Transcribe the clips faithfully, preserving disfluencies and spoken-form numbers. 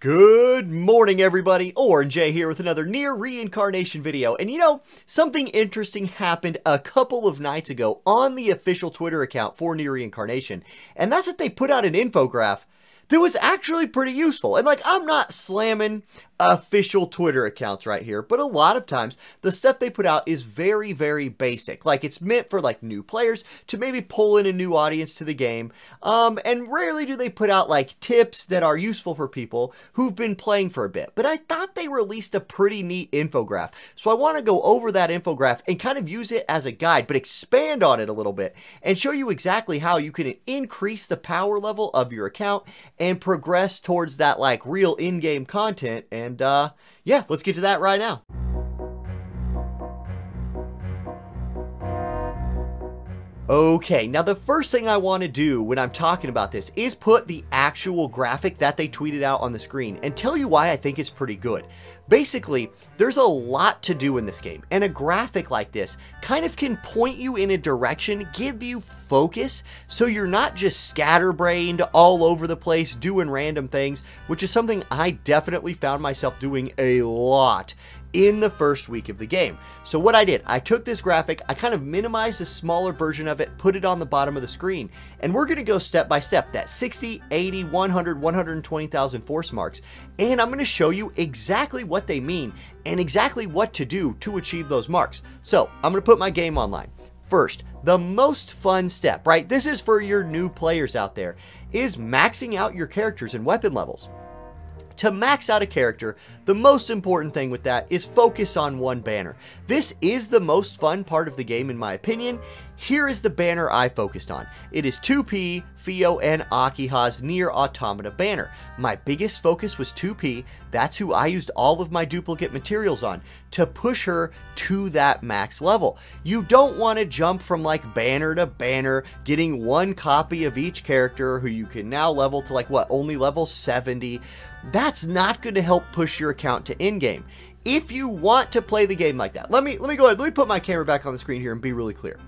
Good morning, everybody. Auronnj here with another Nier Reincarnation video. And you know, something interesting happened a couple of nights ago on the official Twitter account for Nier Reincarnation. And that's that they put out an infographic that was actually pretty useful. And like, I'm not slamming official Twitter accounts right here, but a lot of times the stuff they put out is very, very basic. Like, it's meant for like new players to maybe pull in a new audience to the game. Um, and rarely do they put out like tips that are useful for people who've been playing for a bit. But I thought they released a pretty neat infographic. So I want to go over that infographic and kind of use it as a guide, but expand on it a little bit and show you exactly how you can increase the power level of your account and progress towards that like real in-game content. And uh, yeah, let's get to that right now. Okay, now the first thing I want to do when I'm talking about this is put the actual graphic that they tweeted out on the screen and tell you why I think it's pretty good. Basically, there's a lot to do in this game, and a graphic like this kind of can point you in a direction, give you focus, so you're not just scatterbrained all over the place doing random things, which is something I definitely found myself doing a lot in the first week of the game. So what I did, I took this graphic, I kind of minimized a smaller version of it, put it on the bottom of the screen, and we're going to go step by step, that sixty, eighty, one hundred, one hundred twenty thousand force marks, and I'm going to show you exactly what they mean and exactly what to do to achieve those marks. So I'm going to put my game online. First, the most fun step, right? This is for your new players out there, is maxing out your characters and weapon levels. To max out a character, the most important thing with that is focus on one banner. This is the most fun part of the game in my opinion. Here is the banner I focused on. It is two P, Fio, and Akiha's Nier Automata banner. My biggest focus was two P. That's who I used all of my duplicate materials on to push her to that max level. You don't want to jump from like banner to banner, getting one copy of each character who you can now level to like what, only level seventy. That's not going to help push your account to end game. If you want to play the game like that, let me let me go ahead, let me put my camera back on the screen here and be really clear.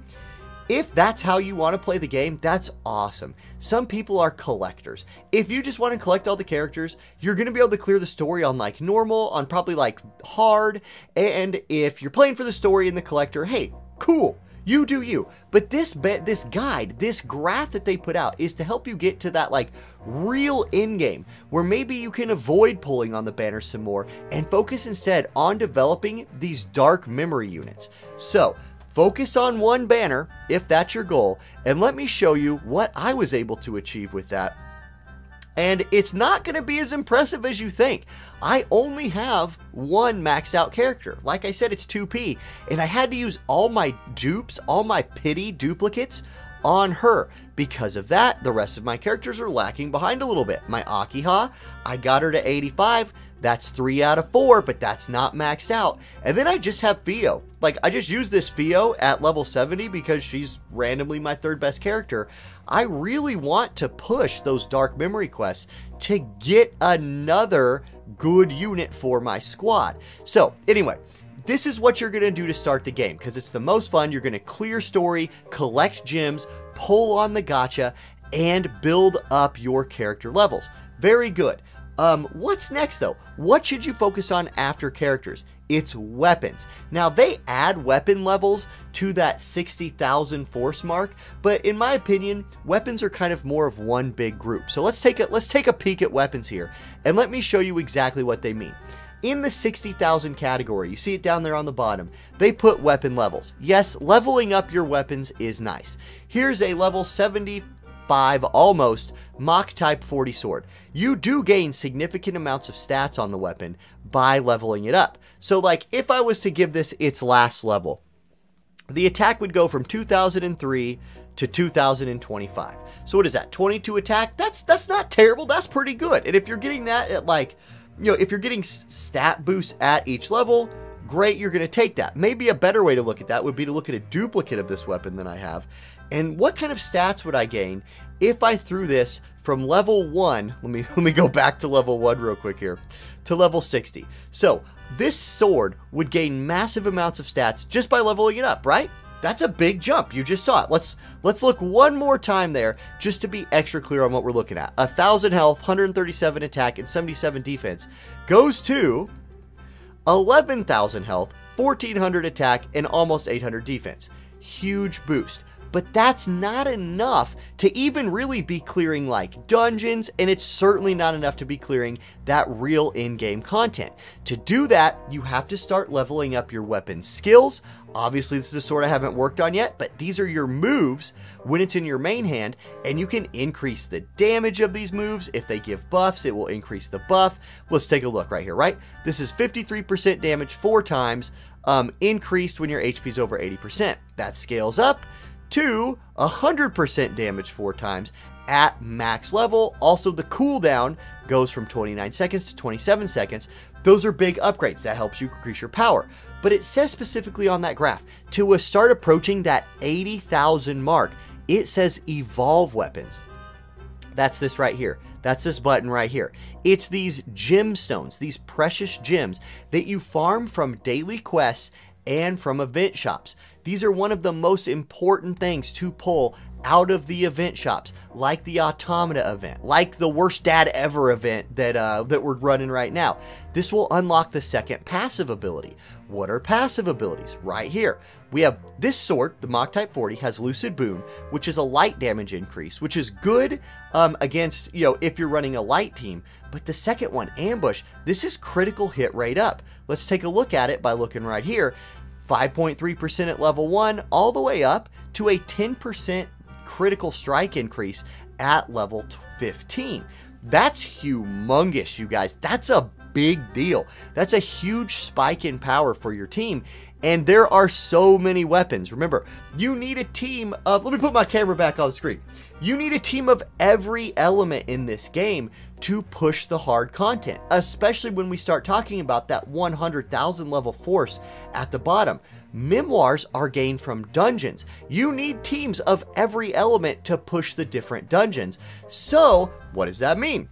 If that's how you want to play the game, that's awesome. Some people are collectors. If you just want to collect all the characters, you're going to be able to clear the story on like normal, on probably like hard, and if you're playing for the story and the collector, hey, cool. You do you. But this this guide, this graph that they put out is to help you get to that like real end game where maybe you can avoid pulling on the banner some more and focus instead on developing these dark memory units. So focus on one banner if that's your goal, and let me show you what I was able to achieve with that. And it's not going to be as impressive as you think. I only have one maxed out character. Like I said, it's two P, and I had to use all my dupes, all my pity duplicates on her. Because of that, the rest of my characters are lacking behind a little bit. My Akiha, I got her to eighty-five. That's three out of four, but that's not maxed out. And then I just have Fio. Like, I just used this Fio at level seventy because she's randomly my third best character. I really want to push those dark memory quests to get another good unit for my squad. So anyway, this is what you're going to do to start the game because it's the most fun. You're going to clear story, collect gems, pull on the gacha, and build up your character levels. Very good. Um, what's next though? What should you focus on after characters? It's weapons. Now they add weapon levels to that sixty thousand force mark, but in my opinion, weapons are kind of more of one big group. So let's take a, let's take a peek at weapons here and let me show you exactly what they mean. In the sixty thousand category, you see it down there on the bottom, they put weapon levels. Yes, leveling up your weapons is nice. Here's a level seventy-five almost Mach-type forty sword. You do gain significant amounts of stats on the weapon by leveling it up. So like if I was to give this its last level, the attack would go from two thousand three to two thousand twenty-five. So what is that, twenty-two attack? That's that's not terrible, that's pretty good. And if you're getting that at like, you know, if you're getting stat boosts at each level, great, you're going to take that. Maybe a better way to look at that would be to look at a duplicate of this weapon that I have. And what kind of stats would I gain if I threw this from level one, let me, let me go back to level one real quick here, to level sixty. So this sword would gain massive amounts of stats just by leveling it up, right? That's a big jump. You just saw it. Let's let's look one more time there just to be extra clear on what we're looking at. one thousand health, one hundred thirty-seven attack, and seventy-seven defense goes to eleven thousand health, fourteen hundred attack, and almost eight hundred defense. Huge boost. But that's not enough to even really be clearing like dungeons, and it's certainly not enough to be clearing that real in-game content. To do that, you have to start leveling up your weapon skills. Obviously, this is a sword I haven't worked on yet, but these are your moves when it's in your main hand, and you can increase the damage of these moves. If they give buffs, it will increase the buff. Let's take a look right here, right? This is fifty-three percent damage four times, um, increased when your H P is over eighty percent. That scales up to one hundred percent damage four times at max level. Also, the cooldown goes from twenty-nine seconds to twenty-seven seconds. Those are big upgrades. That helps you increase your power. But it says specifically on that graph, to start approaching that eighty thousand mark, it says evolve weapons. That's this right here. That's this button right here. It's these gemstones, these precious gems that you farm from daily quests and from event shops. These are one of the most important things to pull out of the event shops, like the Automata event, like the Worst Dad Ever event that uh, that we're running right now. This will unlock the second passive ability. What are passive abilities? Right here. We have this sword, the Mach-type forty, has Lucid Boon, which is a light damage increase, which is good um, against, you know, if you're running a light team. But the second one, Ambush, this is critical hit rate up. Let's take a look at it by looking right here. five point three percent at level one, all the way up to a ten percent critical strike increase at level fifteen. That's humongous, you guys. That's a big deal. That's a huge spike in power for your team. And there are so many weapons. Remember, you need a team of, let me put my camera back on the screen. You need a team of every element in this game to push the hard content, especially when we start talking about that one hundred thousand level force at the bottom. Memoirs are gained from dungeons. You need teams of every element to push the different dungeons. So what does that mean?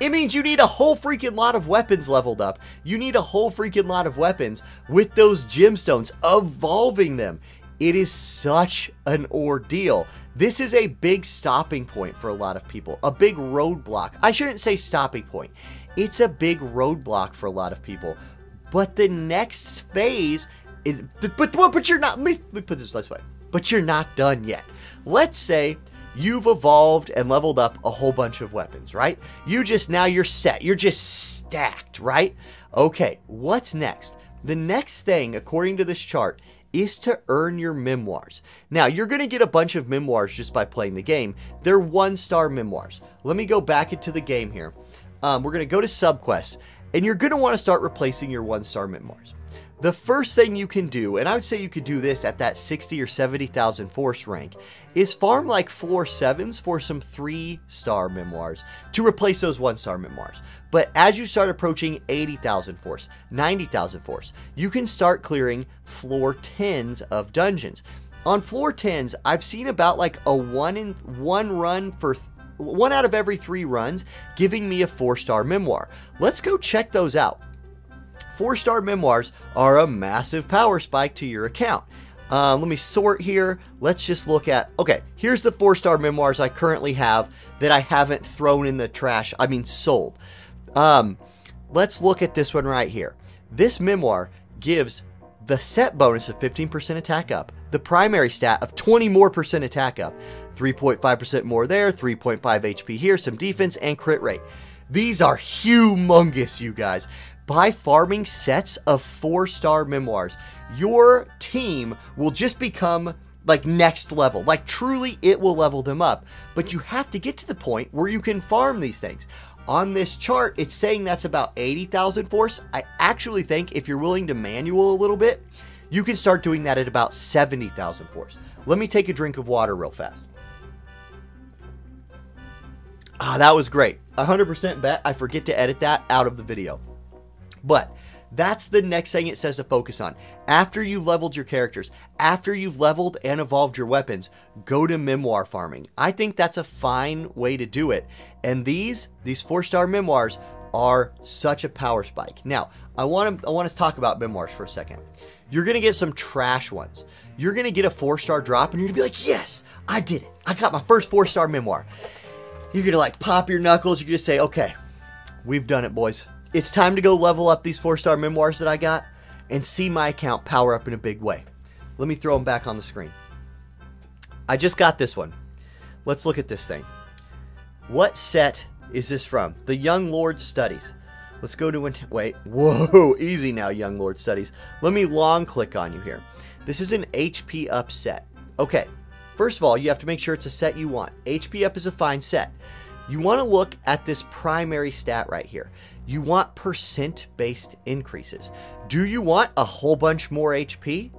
It means you need a whole freaking lot of weapons leveled up. You need a whole freaking lot of weapons with those gemstones, evolving them. It is such an ordeal. This is a big stopping point for a lot of people, a big roadblock. I shouldn't say stopping point. It's a big roadblock for a lot of people. But the next phase is, but, but you're not, let me, let me put this last way, but you're not done yet. Let's say you've evolved and leveled up a whole bunch of weapons, right? You just, now you're set. You're just stacked, right? Okay, what's next? The next thing, according to this chart, is to earn your memoirs. Now, you're going to get a bunch of memoirs just by playing the game. They're one-star memoirs. Let me go back into the game here. Um, we're going to go to subquests, and you're going to want to start replacing your one-star memoirs. The first thing you can do, and I would say you could do this at that sixty or seventy thousand force rank, is farm like floor sevens for some three star memoirs to replace those one star memoirs. But as you start approaching eighty thousand force, ninety thousand force, you can start clearing floor tens of dungeons. On floor tens, I've seen about like a one in one run for th one out of every three runs giving me a four star memoir. Let's go check those out. Four-star memoirs are a massive power spike to your account. Um, let me sort here. Let's just look at, okay, here's the four-star memoirs I currently have that I haven't thrown in the trash, I mean sold. Um, let's look at this one right here. This memoir gives the set bonus of fifteen percent attack up, the primary stat of twenty more percent attack up, three point five percent more there, three point five H P here, some defense, and crit rate. These are humongous, you guys. By farming sets of four-star memoirs, your team will just become like next level. Like truly, it will level them up. But you have to get to the point where you can farm these things. On this chart, it's saying that's about eighty thousand force. I actually think if you're willing to manual a little bit, you can start doing that at about seventy thousand force. Let me take a drink of water real fast. Ah, that was great. one hundred percent bet I forget to edit that out of the video. But that's the next thing it says to focus on. After you've leveled your characters, after you've leveled and evolved your weapons, go to memoir farming. I think that's a fine way to do it. And these, these four-star memoirs are such a power spike. Now, I want to I want to talk about memoirs for a second. You're going to get some trash ones. You're going to get a four-star drop, and you're going to be like, yes, I did it. I got my first four-star memoir. You're going to, like, pop your knuckles. You're going to say, okay, we've done it, boys. It's time to go level up these four-star memoirs that I got and see my account power up in a big way. Let me throw them back on the screen. I just got this one. Let's look at this thing. What set is this from? The Young Lord Studies. Let's go to, wait, whoa, easy now, Young Lord Studies. Let me long click on you here. This is an H P Up set. Okay, first of all, you have to make sure it's a set you want. H P Up is a fine set. You want to look at this primary stat right here. You want percent-based increases. Do you want a whole bunch more H P?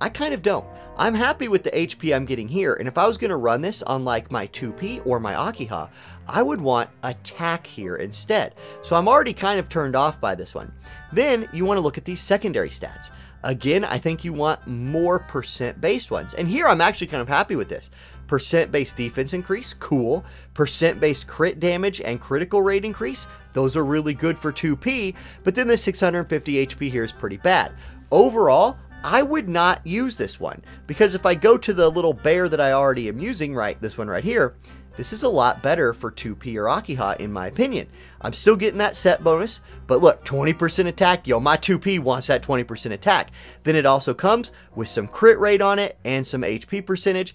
I kind of don't. I'm happy with the H P I'm getting here, and if I was going to run this on like my two P or my Akiha, I would want attack here instead. So I'm already kind of turned off by this one. Then you want to look at these secondary stats. Again, I think you want more percent-based ones. And here I'm actually kind of happy with this. Percent-based defense increase, cool. Percent-based crit damage and critical rate increase, those are really good for two P, but then the six hundred fifty H P here is pretty bad. Overall, I would not use this one, because if I go to the little bear that I already am using, right, this one right here, this is a lot better for two P or Akiha, in my opinion. I'm still getting that set bonus, but look, twenty percent attack, yo, my two P wants that twenty percent attack. Then it also comes with some crit rate on it and some H P percentage.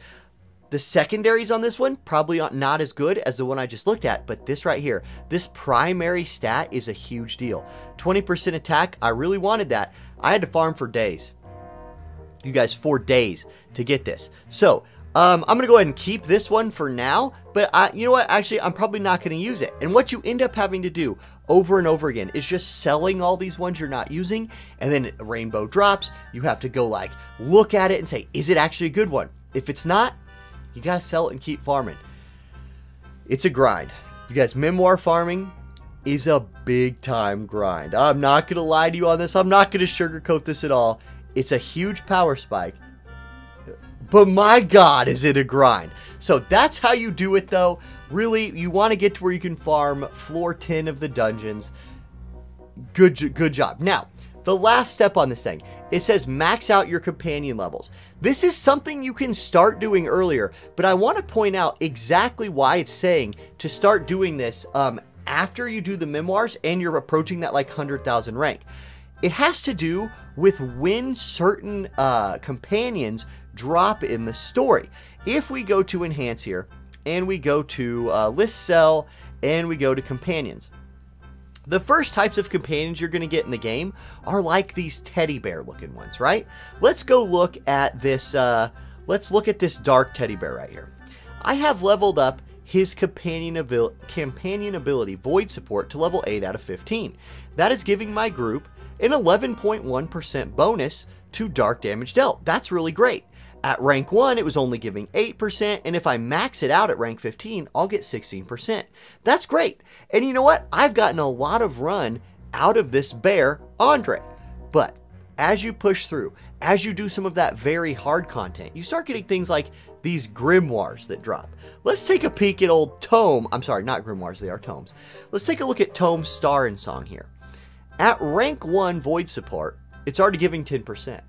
The secondaries on this one, probably not as good as the one I just looked at, but this right here, this primary stat is a huge deal. twenty percent attack, I really wanted that. I had to farm for days. You guys, four days to get this. So um, I'm gonna go ahead and keep this one for now, but I, you know what, actually I'm probably not gonna use it. And what you end up having to do over and over again is just selling all these ones you're not using, and then rainbow drops, you have to go like look at it and say, is it actually a good one? If it's not, you gotta sell it and keep farming. It's a grind, you guys. Memoir farming is a big time grind. I'm not gonna lie to you on this. I'm not gonna sugarcoat this at all. It's a huge power spike, but my God, is it a grind. So that's how you do it though. Really, you want to get to where you can farm floor ten of the dungeons. Good, good job. Now, the last step on this thing, it says max out your companion levels. This is something you can start doing earlier, but I want to point out exactly why it's saying to start doing this um, after you do the memoirs and you're approaching that like one hundred thousand rank. It has to do with when certain uh, companions drop in the story. If we go to enhance here, and we go to uh, list cell, and we go to companions, the first types of companions you're gonna get in the game are like these teddy bear looking ones, right? Let's go look at this, uh, let's look at this dark teddy bear right here. I have leveled up his companion abil- companion ability void support to level eight out of fifteen. That is giving my group an eleven point one percent bonus to dark damage dealt. That's really great. At rank one, it was only giving eight percent, and if I max it out at rank fifteen, I'll get sixteen percent. That's great. And you know what? I've gotten a lot of run out of this bear, Andre. But as you push through, as you do some of that very hard content, you start getting things like these grimoires that drop. Let's take a peek at old Tome. I'm sorry, not grimoires, they are tomes. Let's take a look at Tome's Star and Song here. At rank one void support, it's already giving ten percent.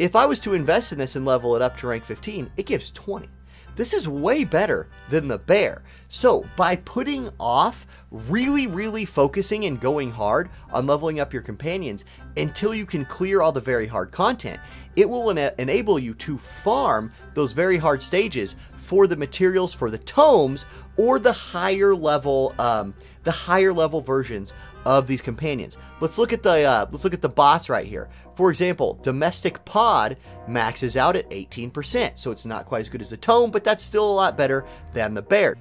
If I was to invest in this and level it up to rank fifteen, it gives twenty. This is way better than the bear. So by putting off really, really focusing and going hard on leveling up your companions until you can clear all the very hard content, it will en- enable you to farm those very hard stages for the materials for the tomes or the higher level, um, the higher level versions of these companions. Let's look at the uh, let's look at the bots right here. For example, domestic pod maxes out at eighteen percent, so it's not quite as good as the tome, but that's still a lot better than the bear.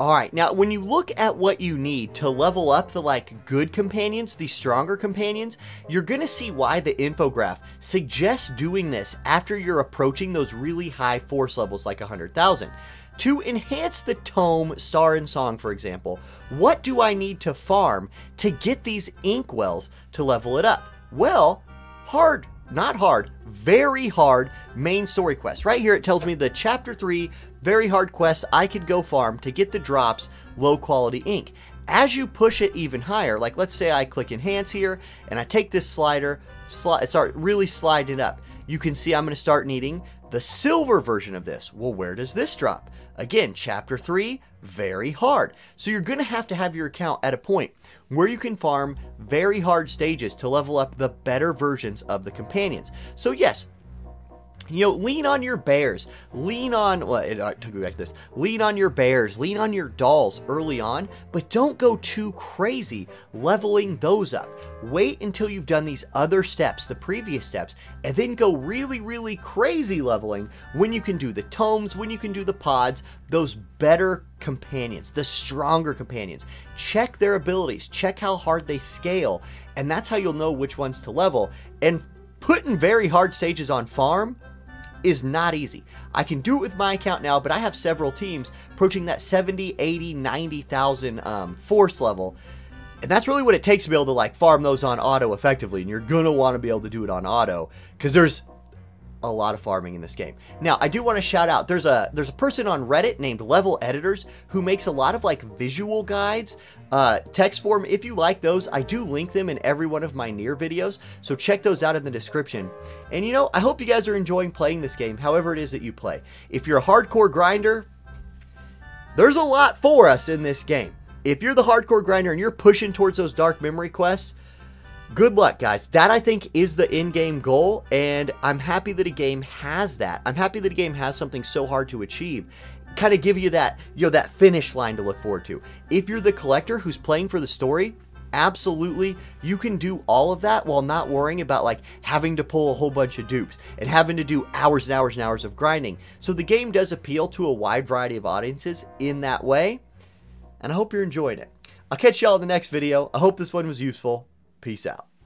All right, now when you look at what you need to level up the like good companions, the stronger companions, you're gonna see why the infograph suggests doing this after you're approaching those really high force levels like one hundred thousand. To enhance the Tome, Star and Song, for example, what do I need to farm to get these inkwells to level it up? Well, hard, not hard, very hard main story quest. Right here it tells me the chapter three very hard quests I could go farm to get the drops low quality ink. As you push it even higher, like let's say I click enhance here and I take this slider, sli- start really sliding it up. You can see I'm going to start needing the silver version of this. Well, where does this drop? Again, chapter three, very hard. So you're going to have to have your account at a point where you can farm very hard stages to level up the better versions of the companions. So yes, you know, lean on your bears, lean on, well, it uh, took me back to this, lean on your bears, lean on your dolls early on, but don't go too crazy leveling those up. Wait until you've done these other steps, the previous steps, and then go really, really crazy leveling when you can do the tomes, when you can do the pods, those better companions, the stronger companions. Check their abilities, check how hard they scale, and that's how you'll know which ones to level. And putting very hard stages on farm is not easy. I can do it with my account now, but I have several teams approaching that seventy, eighty, ninety thousand um, force level. And that's really what it takes to be able to like farm those on auto effectively. And you're going to want to be able to do it on auto because there's a lot of farming in this game. Now, I do want to shout out, there's a there's a person on Reddit named LevelEditors who makes a lot of like visual guides, uh, text form. If you like those, I do link them in every one of my Nier videos, so check those out in the description. And you know, I hope you guys are enjoying playing this game, however it is that you play. If you're a hardcore grinder, there's a lot for us in this game. If you're the hardcore grinder and you're pushing towards those Dark Memory quests, good luck, guys. That, I think, is the in-game goal, and I'm happy that a game has that. I'm happy that a game has something so hard to achieve. Kind of give you that, you know, that finish line to look forward to. If you're the collector who's playing for the story, absolutely, you can do all of that while not worrying about, like, having to pull a whole bunch of dupes and having to do hours and hours and hours of grinding. So the game does appeal to a wide variety of audiences in that way, and I hope you're enjoying it. I'll catch y'all in the next video. I hope this one was useful. Peace out.